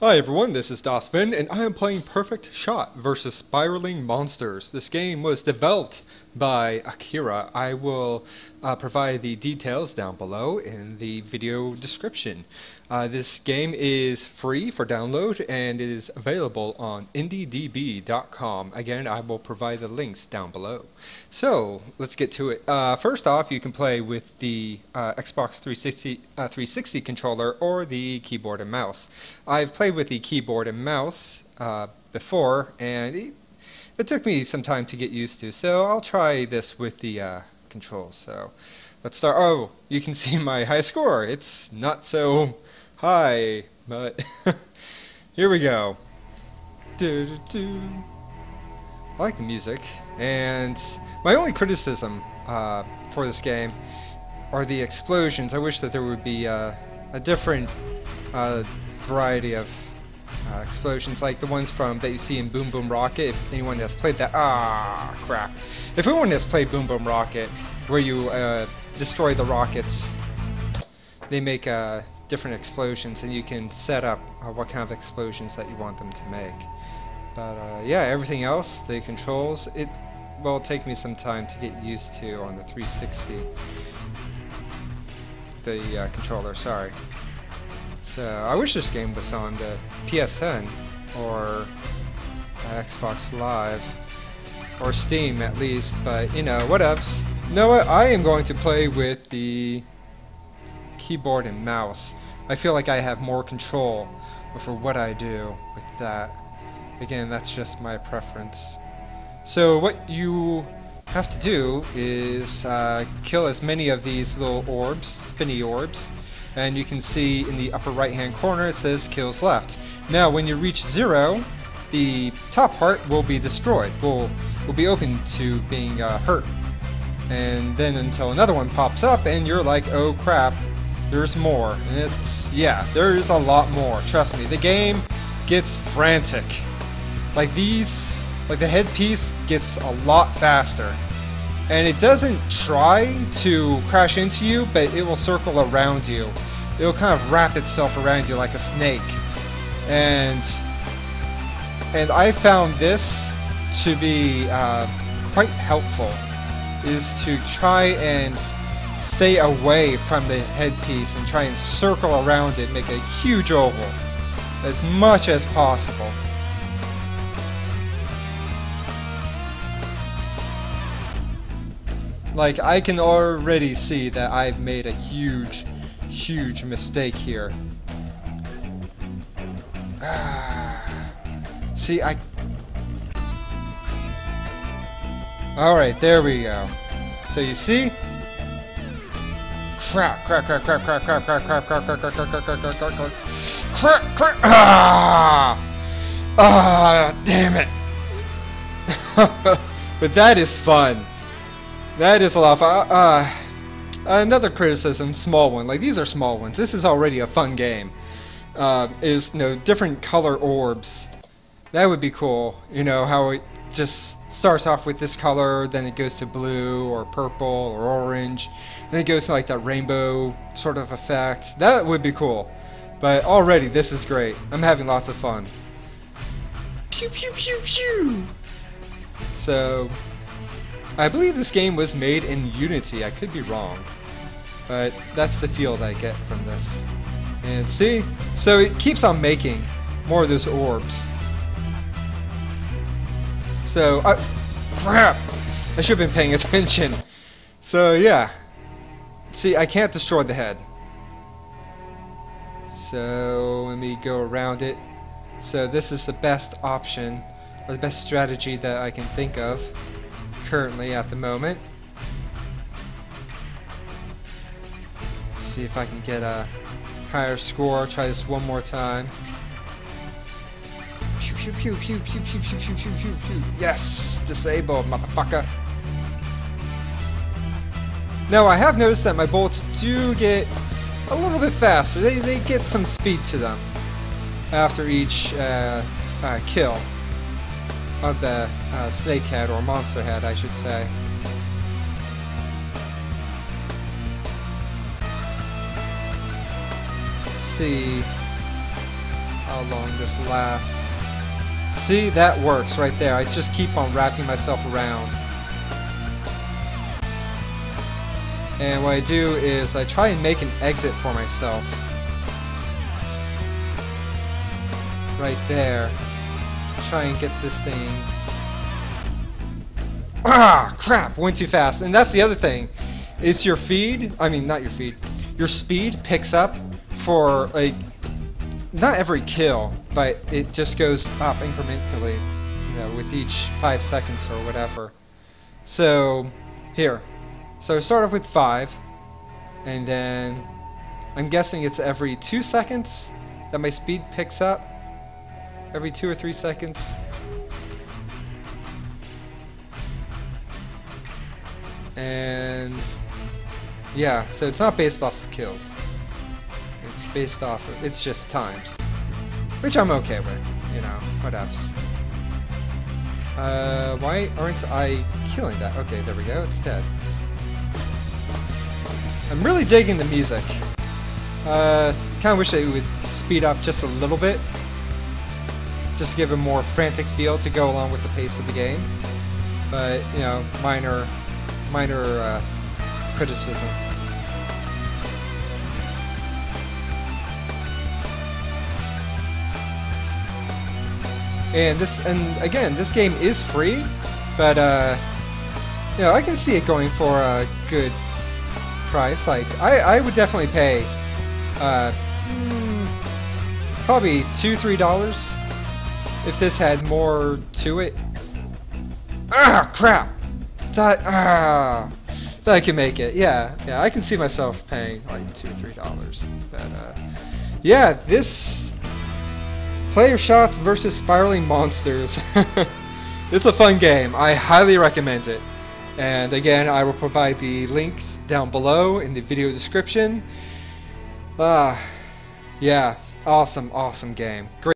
Hi everyone, this is Das Vin, and I am playing Perfect Shot vs Spiraling Monsters. This game was developed by Akhera. I will provide the details down below in the video description. This game is free for download and it is available on IndieDB.com. Again, I will provide the links down below. So let's get to it. First off, you can play with the Xbox 360 controller or the keyboard and mouse. I've played with the keyboard and mouse before, and it took me some time to get used to, so I'll try this with the controls. So let's start. Oh, you can see my high score. It's not so high, but here we go. I like the music, and my only criticism for this game are the explosions. I wish that there would be a different variety of explosions, like the ones that you see in Boom Boom Rocket. If anyone has played that, crap. If anyone has played Boom Boom Rocket, where you destroy the rockets, they make different explosions, and you can set up what kind of explosions that you want them to make. But yeah, everything else, the controls, it will take me some time to get used to on the 360, the controller. Sorry. So I wish this game was on the PSN or Xbox Live or Steam at least, but you know, whatevs. You know what? I am going to play with the keyboard and mouse. I feel like I have more control over what I do with that. Again, that's just my preference. So what you have to do is kill as many of these little orbs, spinny orbs. And you can see in the upper right hand corner it says kills left. Now when you reach 0, the top heart will be destroyed, will be open to being hurt. And then until another one pops up and you're like, oh crap, there's more. And it's, yeah, there is a lot more. Trust me, the game gets frantic. Like these, like the headpiece gets a lot faster. And it doesn't try to crash into you, but it will circle around you. It will kind of wrap itself around you like a snake. And I found this to be quite helpful, is to try and stay away from the headpiece and try and circle around it, make a huge oval as much as possible. Like, I can already see that I've made a huge mistake here. See, Alright, there we go. So you see? Crap. Ah, damn it. But that is fun. That is a lot of fun. Another criticism, small one. Like, these are small ones. This is already a fun game. Is, you know, different color orbs. That would be cool. You know, how it just starts off with this color, then it goes to blue or purple or orange. Then it goes to, like, that rainbow sort of effect. That would be cool. But already, this is great. I'm having lots of fun. Pew, pew, pew, pew! So I believe this game was made in Unity. I could be wrong, but that's the feel that I get from this. And see? So it keeps on making more of those orbs. So, crap! I should have been paying attention. So, yeah. See, I can't destroy the head. So, let me go around it. So this is the best option, or the best strategy that I can think of currently at the moment. See if I can get a higher score. Try this one more time. Pew pew pew pew pew pew pew pew pew pew pew. Yes! Disable, motherfucker. Now I have noticed that my bullets do get a little bit faster. They get some speed to them after each kill of the snake head, or monster head I should say. See, how long this lasts. See, that works right there. I just keep on wrapping myself around. And what I do is I try and make an exit for myself. Right there. Try and get this thing. Ah, crap! Went too fast. And that's the other thing. It's your feed. I mean, not your feed. Your speed picks up for, like, not every kill, but it just goes up incrementally, you know, with each 5 seconds or whatever. So, here. So start off with 5, and then I'm guessing it's every 2 seconds that my speed picks up. Every 2 or 3 seconds. And yeah, so it's not based off of kills. It's based off of, it's just times. Which I'm okay with, you know, whatevs. Why aren't I killing that? Okay, there we go, it's dead. I'm really digging the music. Kind of wish they would speed up just a little bit. Just to give a more frantic feel to go along with the pace of the game. But, you know, minor criticism. And again, this game is free, but, you know, I can see it going for a good price. Like, I would definitely pay probably $2-3 if this had more to it. Ah, crap! Thought I could make it. Yeah, I can see myself paying like $2-3. But yeah, this Perfect Shot vs Spiraling Monsters. It's a fun game. I highly recommend it. And again, I will provide the links down below in the video description. Yeah, awesome game. Great.